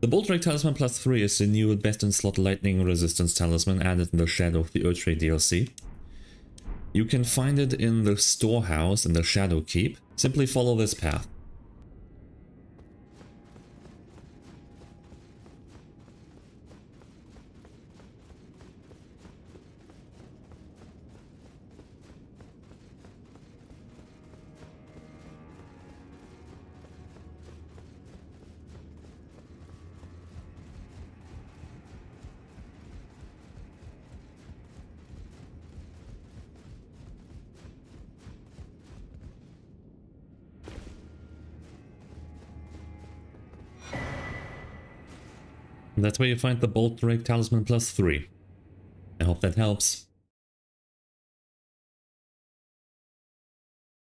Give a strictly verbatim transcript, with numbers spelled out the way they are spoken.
The Boltdrake Talisman plus three is the new best-in-slot lightning resistance talisman added in the Shadow of the Erdtree D L C. You can find it in the storehouse in the Shadow Keep. Simply follow this path. That's where you find the Boltdrake Talisman plus three. I hope that helps.